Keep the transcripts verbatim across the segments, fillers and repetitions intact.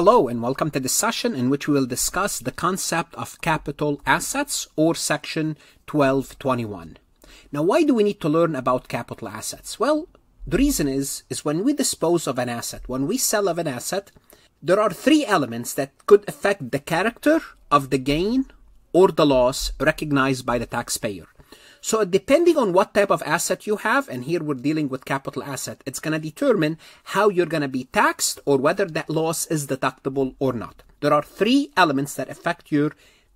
Hello and welcome to this session in which we will discuss the concept of capital assets, or section twelve twenty-one. Now, why do we need to learn about capital assets? Well, the reason is, is when we dispose of an asset, when we sell of an asset, there are three elements that could affect the character of the gain or the loss recognized by the taxpayer. So depending on what type of asset you have, and here we're dealing with capital asset, it's going to determine how you're going to be taxed or whether that loss is deductible or not. There are three elements that affect your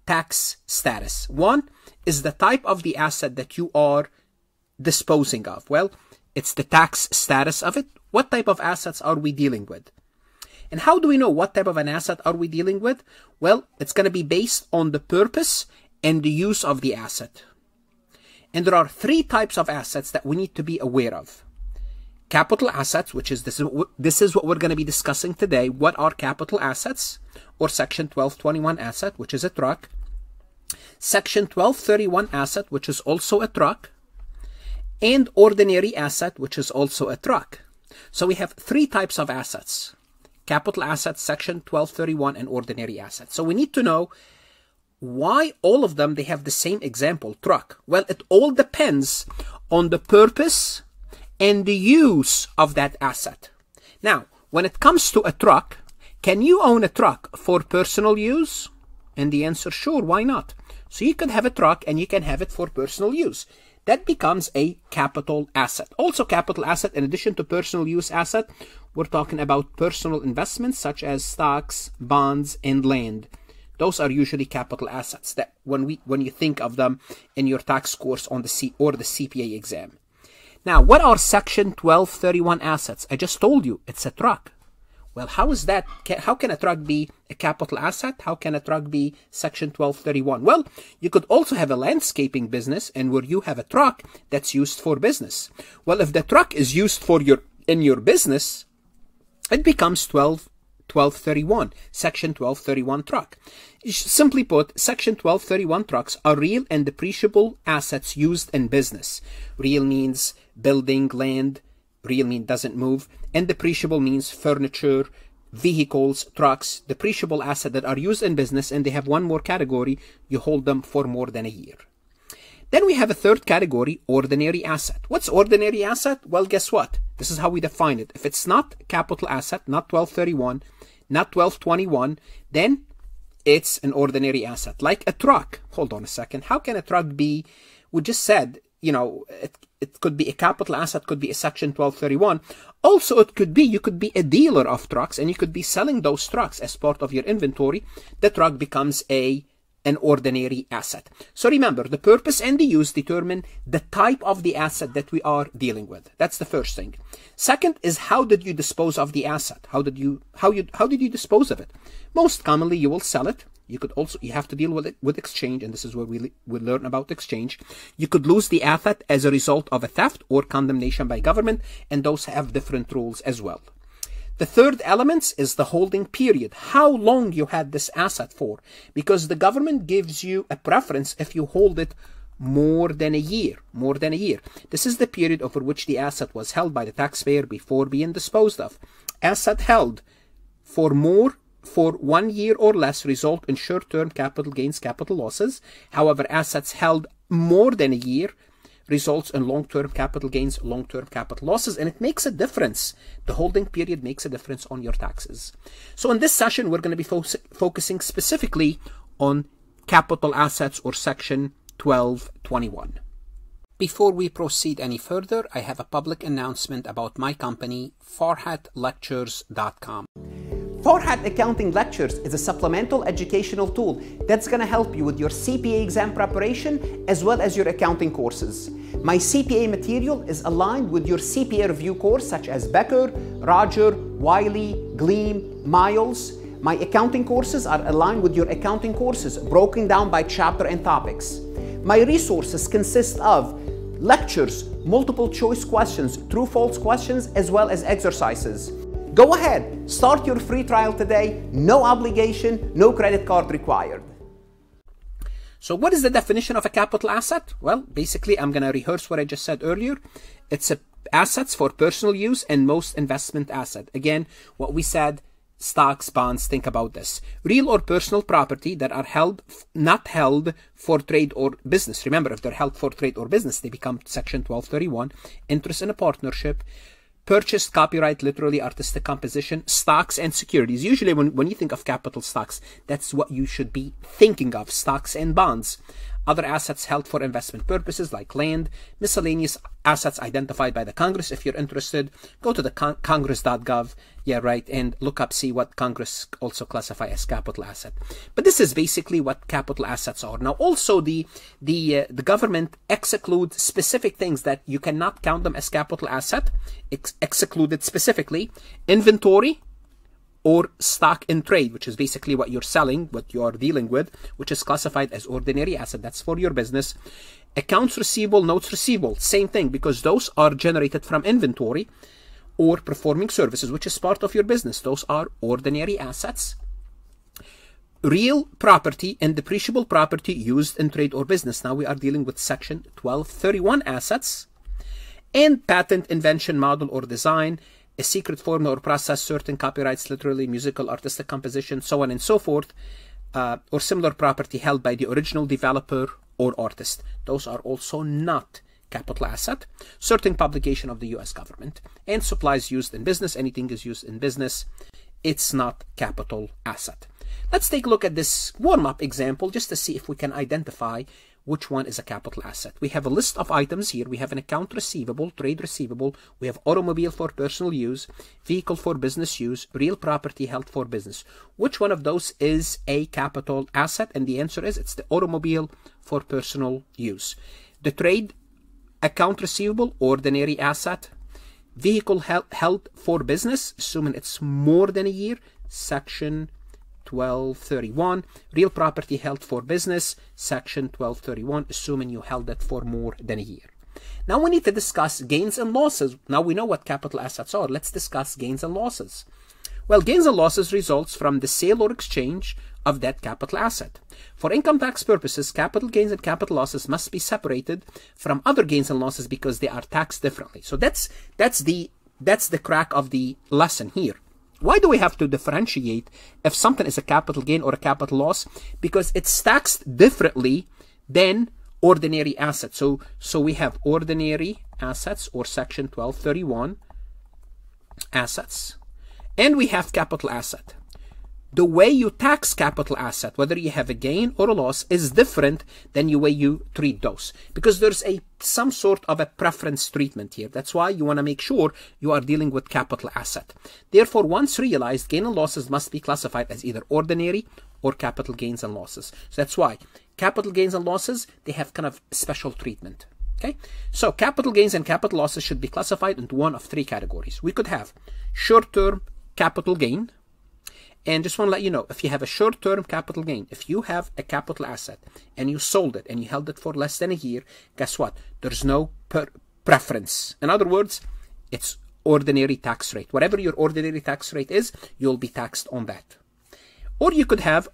tax status. One is the type of the asset that you are disposing of. Well, it's the tax status of it. What type of assets are we dealing with? And how do we know what type of an asset are we dealing with? Well, it's going to be based on the purpose and the use of the asset. And there are three types of assets that we need to be aware of. Capital assets, which is this, this is what we're going to be discussing today. What are capital assets? Or section twelve twenty-one asset, which is a truck. Section twelve thirty-one asset, which is also a truck. And ordinary asset, which is also a truck. So we have three types of assets. Capital assets, section twelve thirty-one, and ordinary assets. So we need to know why all of them, they have the same example, truck. Well, it all depends on the purpose and the use of that asset. Now, when it comes to a truck, can you own a truck for personal use? And the answer, sure, why not? So you could have a truck and you can have it for personal use. That becomes a capital asset. Also capital asset, in addition to personal use asset, we're talking about personal investments such as stocks, bonds, and land. Those are usually capital assets that when we when you think of them in your tax course on the C or the C P A exam. Now, what are section twelve thirty-one assets? I just told you it's a truck. Well, how is that? How can a truck be a capital asset? How can a truck be section twelve thirty-one? Well, you could also have a landscaping business and where you have a truck that's used for business. Well, if the truck is used for your in your business, it becomes twelve twelve thirty-one, section twelve thirty-one truck. Simply put, section twelve thirty-one trucks are real and depreciable assets used in business. Real means building, land. Real mean doesn't move. And depreciable means furniture, vehicles, trucks, depreciable assets that are used in business. And they have one more category. You hold them for more than a year. Then we have a third category, ordinary asset. What's ordinary asset? Well, guess what? This is how we define it. If it's not capital asset, not twelve thirty-one, not twelve twenty-one, then it's an ordinary asset, like a truck. Hold on a second. How can a truck be? We just said, you know, it, it could be a capital asset, could be a section twelve thirty-one. Also, it could be, you could be a dealer of trucks and you could be selling those trucks as part of your inventory. The truck becomes a an ordinary asset. So remember, the purpose and the use determine the type of the asset that we are dealing with. That's the first thing. Second is, how did you dispose of the asset? How did you how you how did you dispose of it? Most commonly, you will sell it. You could also you have to deal with it with exchange, and this is where we we learn about exchange. You could lose the asset as a result of a theft or condemnation by government, and those have different rules as well. The third element is the holding period, how long you had this asset for, because the government gives you a preference if you hold it more than a year, more than a year. This is the period over which the asset was held by the taxpayer before being disposed of. Asset held for more for one year or less result in short-term capital gains, capital losses. However, assets held more than a year results in long-term capital gains, long-term capital losses, and it makes a difference. The holding period makes a difference on your taxes. So in this session, we're going to be fo focusing specifically on capital assets, or section twelve twenty-one. Before we proceed any further, I have a public announcement about my company, Farhat Lectures dot com. Farhat Accounting Lectures is a supplemental educational tool that's going to help you with your C P A exam preparation as well as your accounting courses. My C P A material is aligned with your C P A review course such as Becker, Roger, Wiley, Gleim, Miles. My accounting courses are aligned with your accounting courses, broken down by chapter and topics. My resources consist of lectures, multiple choice questions, true-false questions, as well as exercises. Go ahead, start your free trial today. No obligation, no credit card required. So what is the definition of a capital asset? Well, basically, I'm going to rehearse what I just said earlier. It's a, assets for personal use and most investment asset. Again, what we said, stocks, bonds, think about this. Real or personal property that are held, not held for trade or business. Remember, if they're held for trade or business, they become section twelve thirty-one. Interest in a partnership, purchased copyright, literally artistic composition, stocks and securities. Usually when, when you think of capital stocks, that's what you should be thinking of, stocks and bonds. Other assets held for investment purposes like land, miscellaneous assets identified by the Congress. If you're interested, go to the con congress dot gov, yeah, right, and look up, see what Congress also classify as capital asset. But this is basically what capital assets are. Now, also the the uh, the government excludes specific things that you cannot count them as capital asset, ex excluded specifically, inventory, or stock in trade, which is basically what you're selling, what you're dealing with, which is classified as ordinary asset. That's for your business. Accounts receivable, notes receivable, same thing, because those are generated from inventory or performing services, which is part of your business. Those are ordinary assets. Real property and depreciable property used in trade or business. Now we are dealing with section twelve thirty-one assets. And patent, invention, model, or design, a secret formula or process, certain copyrights, literally musical, artistic composition, so on and so forth, uh, or similar property held by the original developer or artist. Those are also not capital asset. Certain publication of the U S government and supplies used in business. Anything is used in business, it's not capital asset. Let's take a look at this warm-up example just to see if we can identify which one is a capital asset. We have a list of items here. We have an account receivable, trade receivable. We have automobile for personal use, vehicle for business use, real property held for business. Which one of those is a capital asset? And the answer is it's the automobile for personal use. The trade account receivable, ordinary asset. Vehicle held for business, assuming it's more than a year, section twelve thirty-one. Real property held for business, section twelve thirty-one, assuming you held it for more than a year. Now we need to discuss gains and losses. Now we know what capital assets are. Let's discuss gains and losses. Well, gains and losses results from the sale or exchange of that capital asset. For income tax purposes, capital gains and capital losses must be separated from other gains and losses because they are taxed differently. So that's that's the that's the crack of the lesson here. Why do we have to differentiate if something is a capital gain or a capital loss? Because it's taxed differently than ordinary assets. So, so we have ordinary assets or section twelve thirty-one assets, and we have capital asset. The way you tax capital asset, whether you have a gain or a loss, is different than the way you treat those, because there's a some sort of a preference treatment here. That's why you want to make sure you are dealing with capital asset. Therefore, once realized, gain and losses must be classified as either ordinary or capital gains and losses. So that's why capital gains and losses, they have kind of special treatment. Okay, so capital gains and capital losses should be classified into one of three categories. We could have short-term capital gain. And just want to let you know, if you have a short-term capital gain, if you have a capital asset and you sold it and you held it for less than a year, guess what? There's no per preference. In other words, it's ordinary tax rate. Whatever your ordinary tax rate is, you'll be taxed on that. Or you could have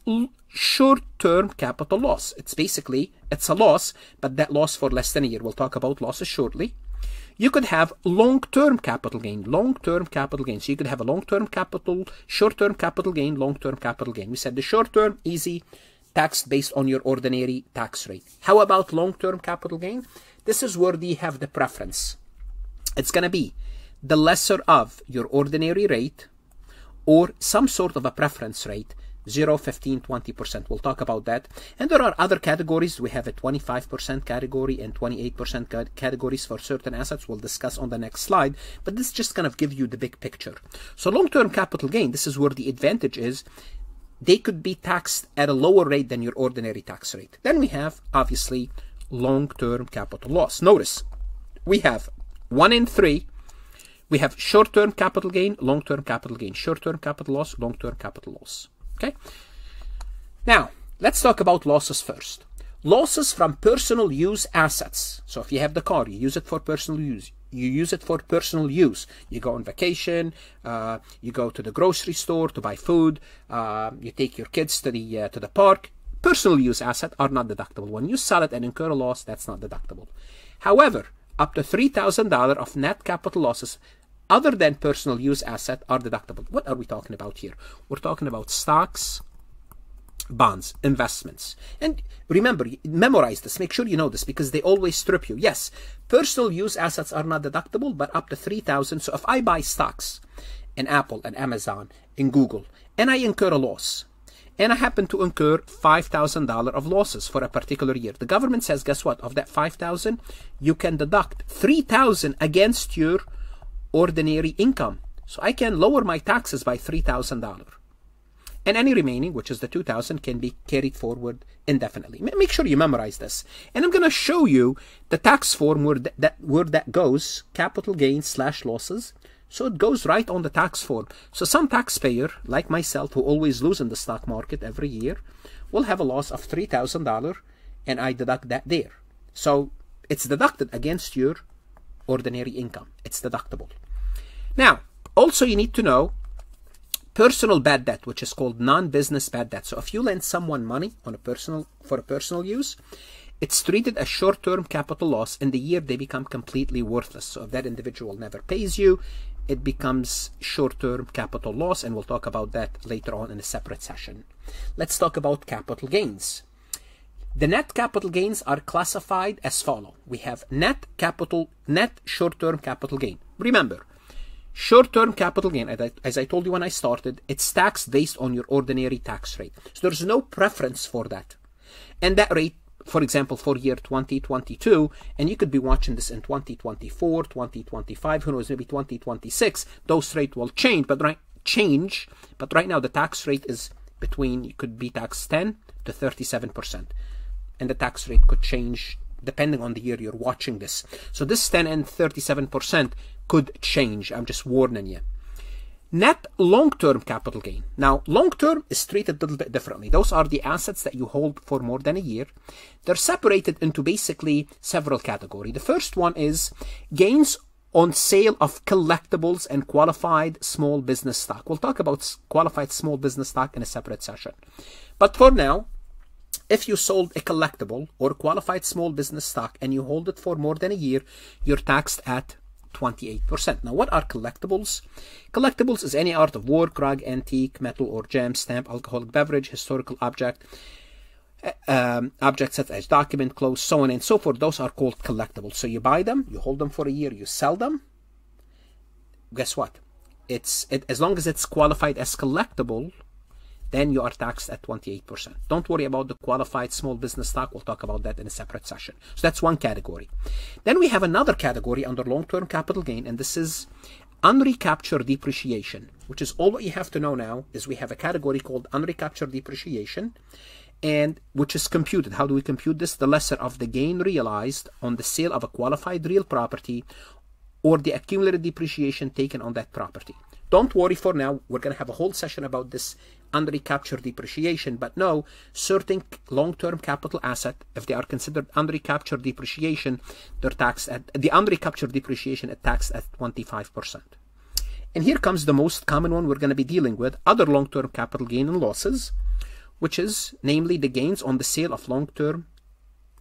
short-term capital loss. It's basically, it's a loss, but that loss for less than a year. We'll talk about losses shortly. You could have long-term capital gain, long-term capital gain. So you could have a long-term capital, short-term capital gain, long-term capital gain. We said the short-term, easy, taxed based on your ordinary tax rate. How about long-term capital gain? This is where you have the preference. It's going to be the lesser of your ordinary rate or some sort of a preference rate, zero, fifteen, twenty percent. We'll talk about that. And there are other categories. We have a twenty-five percent category and twenty-eight percent categories for certain assets. We'll discuss on the next slide, but this just kind of gives you the big picture. So long-term capital gain, this is where the advantage is. They could be taxed at a lower rate than your ordinary tax rate. Then we have, obviously, long-term capital loss. Notice, we have one in three. We have short-term capital gain, long-term capital gain, short-term capital loss, long-term capital loss. Okay, now let's talk about losses first. Losses from personal use assets. So if you have the car, you use it for personal use. You use it for personal use. You go on vacation, uh, you go to the grocery store to buy food, uh, you take your kids to the, uh, to the park. Personal use assets are not deductible. When you sell it and incur a loss, that's not deductible. However, up to three thousand dollars of net capital losses other than personal use asset are deductible. What are we talking about here? We're talking about stocks, bonds, investments. And remember, memorize this, make sure you know this, because they always strip you. Yes, personal use assets are not deductible, but up to three thousand dollars. So if I buy stocks in Apple and Amazon and Google, and I incur a loss, and I happen to incur five thousand dollars of losses for a particular year, the government says, guess what? Of that five thousand dollars, you can deduct three thousand dollars against your ordinary income. So I can lower my taxes by three thousand dollars. And any remaining, which is the two thousand dollars, can be carried forward indefinitely. Make sure you memorize this. And I'm going to show you the tax form where that, that, where that goes, capital gains slash losses. So it goes right on the tax form. So some taxpayer, like myself, who always lose in the stock market every year, will have a loss of three thousand dollars, and I deduct that there. So it's deducted against your ordinary income. It's deductible. Now, also you need to know personal bad debt, which is called non-business bad debt. So if you lend someone money on a personal for a personal use, it's treated as short-term capital loss. In the year, they become completely worthless. So if that individual never pays you, it becomes short-term capital loss, and we'll talk about that later on in a separate session. Let's talk about capital gains. The net capital gains are classified as follow. We have net capital, net short-term capital gain. Remember, short-term capital gain, as I told you when I started, it's taxed based on your ordinary tax rate. So there's no preference for that. And that rate, for example, for year twenty twenty-two, and you could be watching this in twenty twenty-four, twenty twenty-five, who knows, maybe twenty twenty-six, those rates will change, but right, change. But right now the tax rate is between, you could be taxed ten to thirty-seven percent. And the tax rate could change depending on the year you're watching this. So this ten and thirty-seven percent could change. I'm just warning you. Net long-term capital gain. Now, long-term is treated a little bit differently. Those are the assets that you hold for more than a year. They're separated into basically several categories. The first one is gains on sale of collectibles and qualified small business stock. We'll talk about qualified small business stock in a separate session. But for now, if you sold a collectible or qualified small business stock and you hold it for more than a year, you're taxed at twenty-eight percent. Now, what are collectibles? Collectibles is any art of war, rug, antique, metal or gem, stamp, alcoholic beverage, historical object, um, objects such as document, clothes, so on and so forth. Those are called collectibles. So you buy them, you hold them for a year, you sell them. Guess what? It's it, as long as it's qualified as collectible, then you are taxed at twenty-eight percent. Don't worry about the qualified small business stock. We'll talk about that in a separate session. So that's one category. Then we have another category under long-term capital gain, and this is unrecaptured depreciation, which is all what you have to know now is we have a category called unrecaptured depreciation, and which is computed. How do we compute this? The lesser of the gain realized on the sale of a qualified real property or the accumulated depreciation taken on that property. Don't worry for now. We're going to have a whole session about this unrecaptured depreciation. But no, certain long-term capital asset, if they are considered unrecaptured depreciation, they're taxed at the unrecaptured depreciation is taxed at twenty-five percent. And here comes the most common one we're going to be dealing with, other long-term capital gain and losses, which is namely the gains on the sale of long-term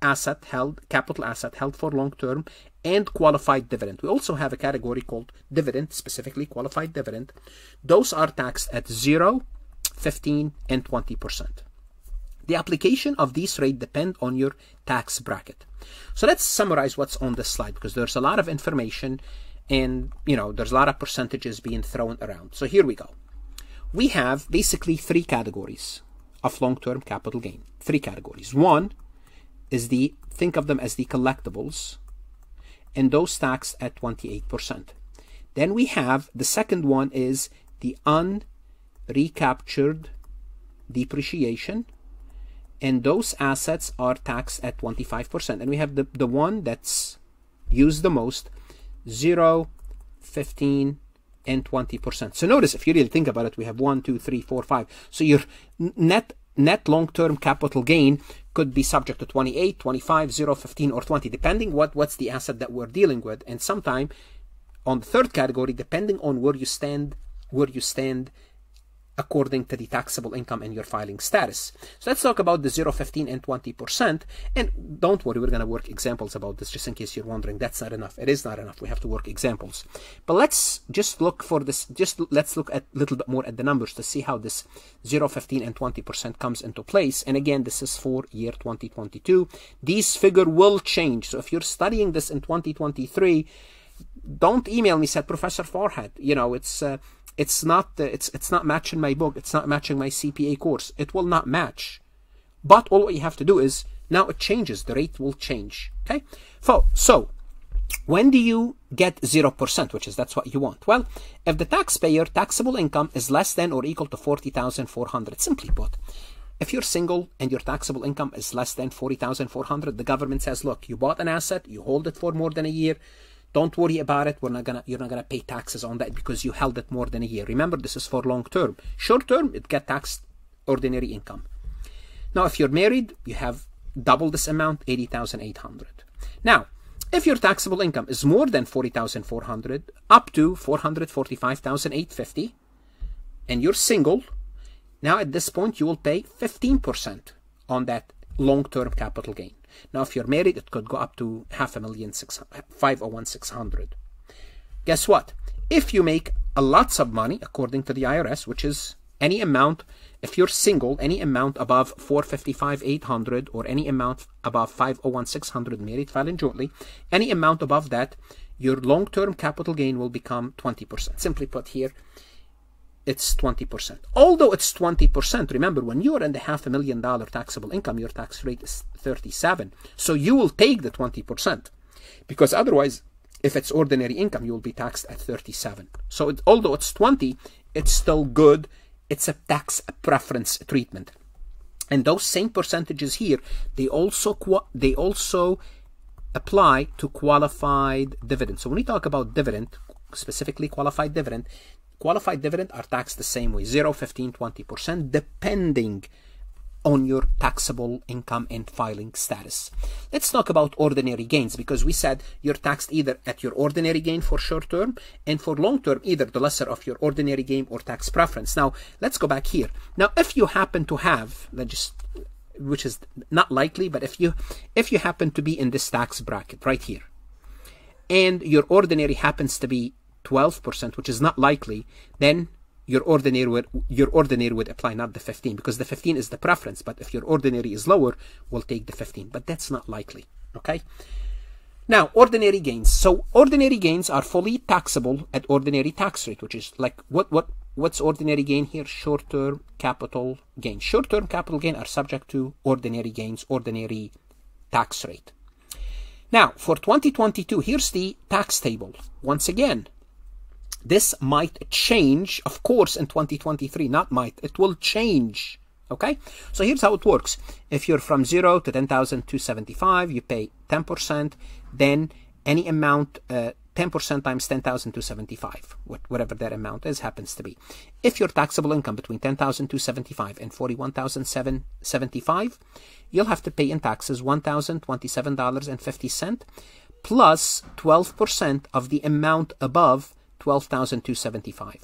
asset held, capital asset held for long-term, and qualified dividend. We also have a category called dividend, specifically qualified dividend. Those are taxed at zero, fifteen, and twenty percent. The application of these rates depend on your tax bracket. So let's summarize what's on this slide, because there's a lot of information and, you know, there's a lot of percentages being thrown around. So here we go. We have basically three categories of long-term capital gain. Three categories. One is the, think of them as the collectibles, and those taxed at twenty-eight percent. Then we have, the second one is the unrecaptured depreciation, and those assets are taxed at twenty-five percent. And we have the, the one that's used the most, zero, fifteen, and twenty percent. So notice, if you really think about it, we have one, two, three, four, five. So your net net long-term capital gain could be subject to twenty-eight, twenty-five, zero, fifteen, or twenty, depending what, what's the asset that we're dealing with. And sometime on the third category, depending on where you stand, where you stand according to the taxable income and your filing status. So let's talk about the zero, fifteen, and twenty percent. And don't worry, we're going to work examples about this, just in case you're wondering. That's not enough. It is not enough. We have to work examples. But let's just look for this. Just let's look at a little bit more at the numbers to see how this zero, fifteen, and twenty percent comes into place. And again, this is for year twenty twenty-two. These figure will change. So if you're studying this in twenty twenty-three, don't email me, said Professor Farhat, you know, it's... Uh, It's not, it's, it's not matching my book. It's not matching my C P A course. It will not match. But all you have to do is, now it changes. The rate will change. Okay? So, so when do you get zero percent, which is, that's what you want? Well, if the taxpayer taxable income is less than or equal to forty thousand four hundred, simply put, if you're single and your taxable income is less than forty thousand four hundred, the government says, look, you bought an asset, you hold it for more than a year. Don't worry about it. We're not gonna, you're not going to pay taxes on that because you held it more than a year. Remember, this is for long term. Short term, it gets taxed ordinary income. Now, if you're married, you have double this amount, eighty thousand eight hundred. Now, if your taxable income is more than forty thousand four hundred, up to four hundred forty-five thousand eight hundred fifty, and you're single, now at this point, you will pay fifteen percent on that long-term capital gain. Now, if you're married, it could go up to half a million, six, five oh one six hundred. Guess what? If you make a lots of money, according to the I R S, which is any amount, if you're single, any amount above four hundred fifty-five thousand eight hundred or any amount above five oh one six hundred, married, filing jointly, any amount above that, your long-term capital gain will become twenty percent. Simply put here, it's twenty percent. Although it's twenty percent, remember, when you're in the half a million dollar taxable income, your tax rate is thirty-seven. So you will take the twenty percent, because otherwise, if it's ordinary income, you will be taxed at thirty-seven. So it, although it's twenty, it's still good. It's a tax preference treatment. And those same percentages here, they also, they also apply to qualified dividend. So when we talk about dividend, specifically qualified dividend, qualified dividend are taxed the same way, zero, fifteen, twenty percent, depending on your taxable income and filing status. Let's talk about ordinary gains, because we said you're taxed either at your ordinary gain for short term, and for long term, either the lesser of your ordinary gain or tax preference. Now, let's go back here. Now, if you happen to have, let's just, which is not likely, but if you, if you happen to be in this tax bracket right here, and your ordinary happens to be twelve percent, which is not likely, then your ordinary would, your ordinary would apply, not the fifteen, because the fifteen is the preference. But if your ordinary is lower, we'll take the fifteen. But that's not likely, okay? Now, ordinary gains. So ordinary gains are fully taxable at ordinary tax rate, which is like, what, what, what's ordinary gain here? Short-term capital gain. Short-term capital gain are subject to ordinary gains, ordinary tax rate. Now, for twenty twenty-two, here's the tax table. Once again, this might change, of course, in twenty twenty-three, not might, it will change, okay? So here's how it works. If you're from zero to ten thousand two hundred seventy-five, you pay ten percent, then any amount, uh, ten percent times ten thousand two hundred seventy-five, whatever that amount is, happens to be. If your taxable income between ten thousand two hundred seventy-five and forty-one thousand seven hundred seventy-five, you'll have to pay in taxes one thousand twenty-seven dollars and fifty cents plus twelve percent of the amount above twelve thousand two hundred seventy-five.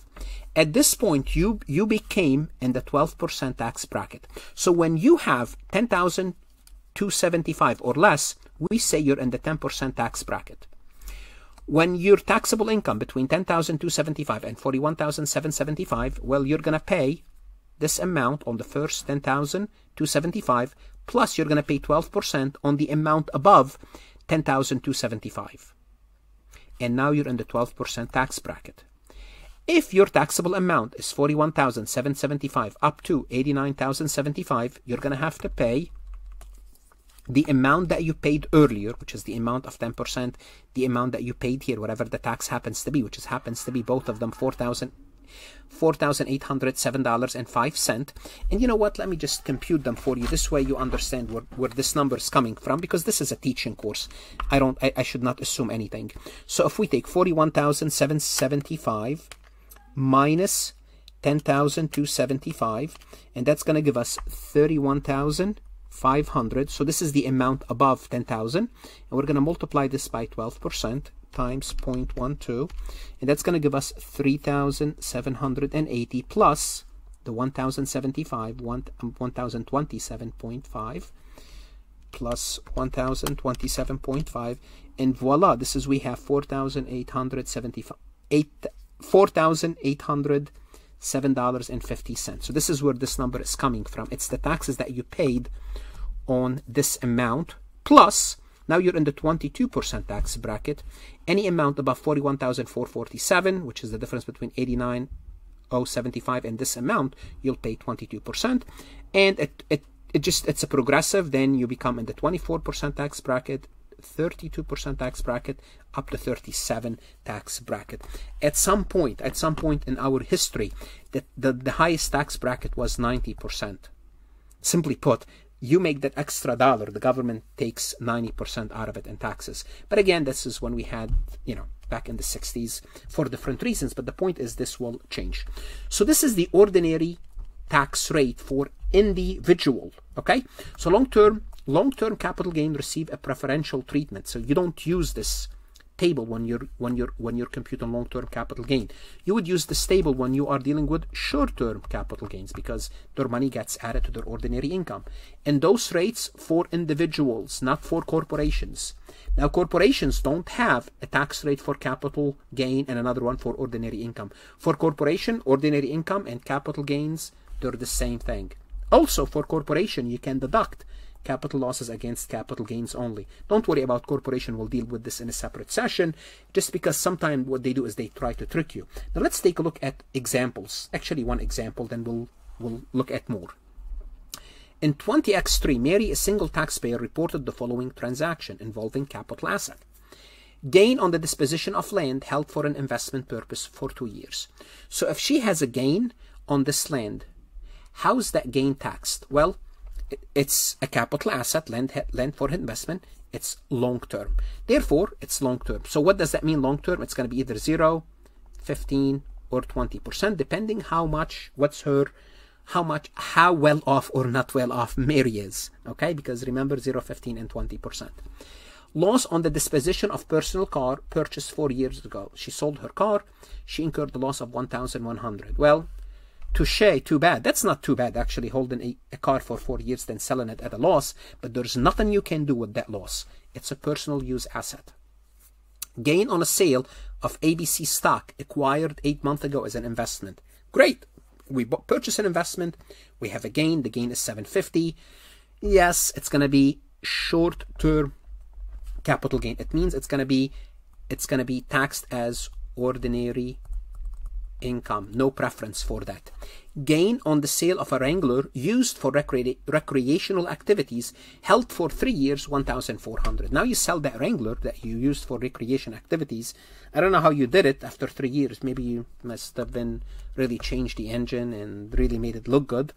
At this point, you, you became in the twelve percent tax bracket. So when you have ten thousand two hundred seventy-five or less, we say you're in the ten percent tax bracket. When your taxable income between ten thousand two hundred seventy-five and forty-one thousand seven hundred seventy-five, well, you're going to pay this amount on the first ten thousand two hundred seventy-five, plus you're going to pay twelve percent on the amount above ten thousand two hundred seventy-five. And now you're in the twelve percent tax bracket. If your taxable amount is forty-one thousand seven hundred seventy-five up to eighty-nine thousand seventy-five, you're going to have to pay the amount that you paid earlier, which is the amount of ten percent, the amount that you paid here, whatever the tax happens to be, which is, happens to be both of them four thousand eight hundred seven dollars and five cents. And you know what? Let me just compute them for you. This way you understand where, where this number is coming from, because this is a teaching course. I don't, I, I should not assume anything. So if we take forty-one thousand seven hundred seventy-five minus ten thousand two hundred seventy-five, and that's going to give us thirty-one thousand five hundred. So this is the amount above ten thousand, and we're going to multiply this by twelve percent times zero point one two, and that's going to give us three thousand seven hundred eighty plus the one thousand seventy-five, one thousand twenty-seven point five plus one thousand twenty-seven point five, and voila, this is, we have four thousand eight hundred seventy-five, four thousand eight hundred seven dollars and fifty cents. So this is where this number is coming from. It's the taxes that you paid on this amount, plus now you're in the twenty-two percent tax bracket. Any amount above forty-one thousand four hundred forty-seven, which is the difference between eighty-nine thousand seventy-five and this amount, you'll pay twenty-two percent. And it, it, it just, it's a progressive. Then you become in the twenty-four percent tax bracket, thirty-two percent tax bracket, up to thirty-seven tax bracket. At some point, at some point in our history, the, the, the highest tax bracket was ninety percent. Simply put, you make that extra dollar, the government takes ninety percent out of it in taxes. But again, this is when we had, you know, back in the sixties for different reasons. But the point is, this will change. So this is the ordinary tax rate for individual, okay? So long-term, long-term capital gain receive a preferential treatment. So you don't use this table when you're, when you're, when you're computing long-term capital gain. You would use this table when you are dealing with short-term capital gains, because their money gets added to their ordinary income. And those rates for individuals, not for corporations. Now, corporations don't have a tax rate for capital gain and another one for ordinary income. For corporation, ordinary income and capital gains, they're the same thing. Also, for corporation, you can deduct capital losses against capital gains only. Don't worry about corporation. We'll deal with this in a separate session, just because sometimes what they do is they try to trick you. Now let's take a look at examples. Actually, one example, then we'll, we'll look at more. In twenty X three, Mary, a single taxpayer, reported the following transaction involving capital asset. Gain on the disposition of land held for an investment purpose for two years. So if she has a gain on this land, how is that gain taxed? Well, it's a capital asset, land, land for investment. It's long-term. Therefore, it's long-term. So what does that mean, long-term? It's going to be either zero, fifteen, or twenty percent, depending how much, what's her, how much, how well off or not well off Mary is, okay? Because remember, zero, fifteen, and twenty percent. Loss on the disposition of personal car purchased four years ago. She sold her car. She incurred the loss of one thousand one hundred dollars. Well, touché, too bad. That's not too bad, actually, holding a, a car for four years, then selling it at a loss. But there's nothing you can do with that loss. It's a personal use asset. Gain on a sale of A B C stock acquired eight months ago as an investment. Great. We purchase an investment. We have a gain. The gain is seven hundred fifty dollars. Yes, it's going to be short-term capital gain. It means it's going to be, it's going to be taxed as ordinary income. No preference for that. Gain on the sale of a Wrangler used for recre recreational activities held for three years, one thousand four hundred dollars. Now you sell that Wrangler that you used for recreation activities. I don't know how you did it after three years. Maybe you must have been really changed the engine and really made it look good.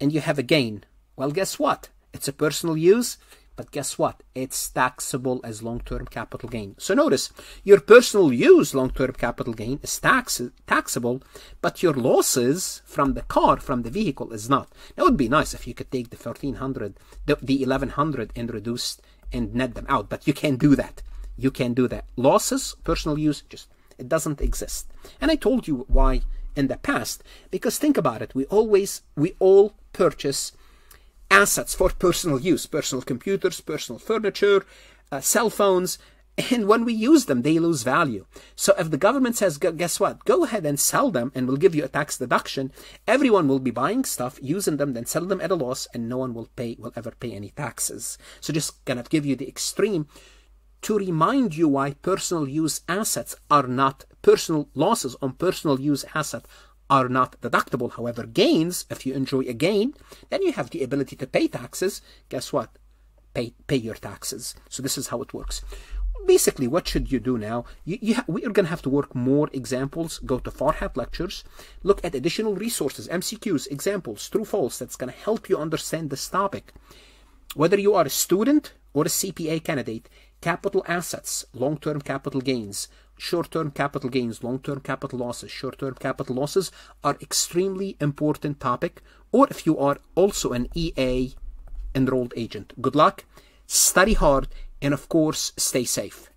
And you have a gain. Well, guess what? It's a personal use, but guess what? It's taxable as long-term capital gain. So notice, your personal use long-term capital gain is tax taxable, but your losses from the car, from the vehicle, is not. It would be nice if you could take the thirteen hundred, the, the eleven hundred, and reduce and net them out, but you can't do that. You can't do that. Losses, personal use, just, it doesn't exist. And I told you why in the past, because think about it. We always, we all purchase assets for personal use, personal computers, personal furniture, uh, cell phones, and when we use them, they lose value. So if the government says, guess what, go ahead and sell them and we'll give you a tax deduction, everyone will be buying stuff, using them, then sell them at a loss, and no one will pay, will ever pay any taxes. So just kind of give you the extreme to remind you why personal use assets are not, personal losses on personal use asset are not deductible. However, gains, if you enjoy a gain, then you have the ability to pay taxes. Guess what? Pay, pay your taxes. So this is how it works. Basically, what should you do now? You, you we are going to have to work more examples. Go to Farhat Lectures. Look at additional resources, M C Qs, examples, true, false. That's going to help you understand this topic. Whether you are a student or a C P A candidate, capital assets, long-term capital gains, short-term capital gains, long-term capital losses, short-term capital losses are extremely important topic, or if you are also an E A enrolled agent. Good luck, study hard, and of course, stay safe.